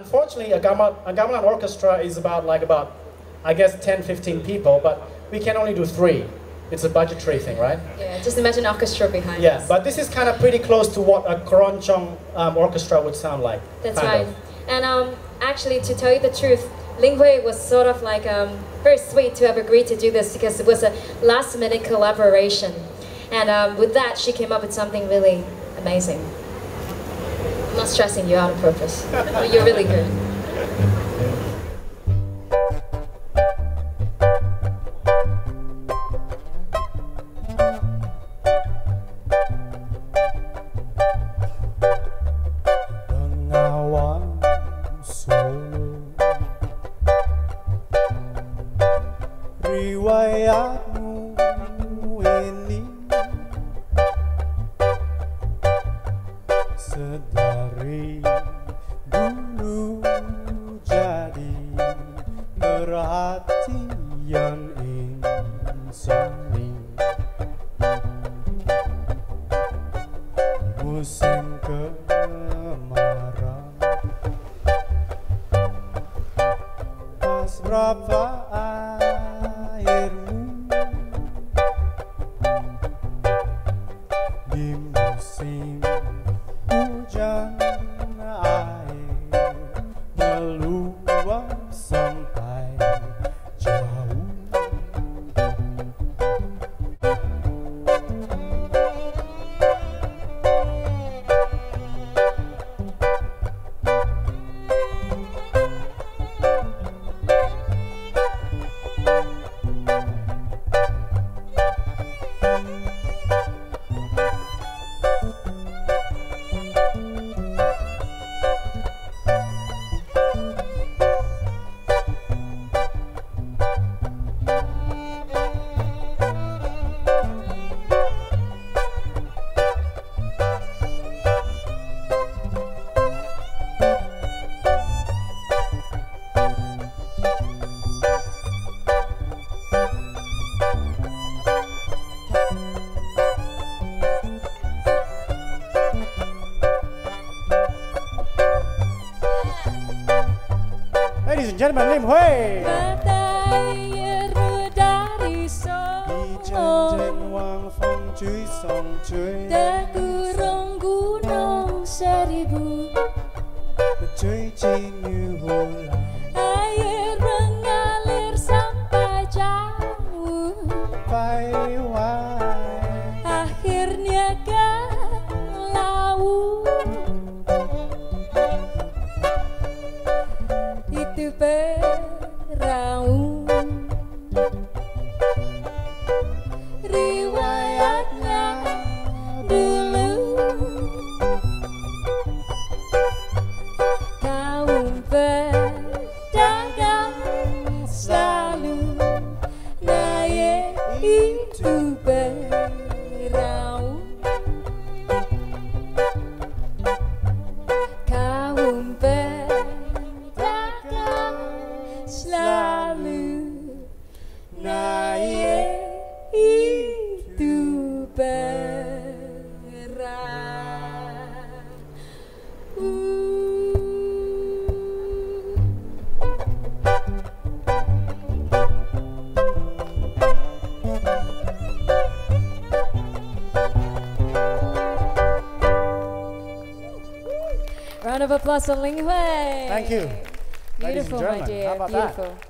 Unfortunately, a gamelan orchestra is about, I guess, 10, 15 people, but we can only do 3. It's a budgetary thing, right? Yeah, just imagine orchestra behind us. Yeah, but this is kind of pretty close to what a Kronchong orchestra would sound like. That's right. And actually, to tell you the truth, Lim Hui was sort of like very sweet to have agreed to do this because it was a last-minute collaboration. And with that, she came up with something really amazing. I'm not stressing you out on purpose. You're really good. Riwayatmu ini sedari dulu jadi perhatian insani. Musim kemarau pas berapa Ladies and gentlemen, Lim Hui. Bertayeru dari Songong, wang fong cui song cui, terkurung gunung 1000, cui cinyu hola. Air mengalir sampai jauh, pai wai, akhirnya ke laut. Itu perahu, riwayatnya dulu kaum pedagang selalu naik itu perahu. Round of applause for Ling Hui. Thank you. Beautiful, my dear. How about that? Beautiful.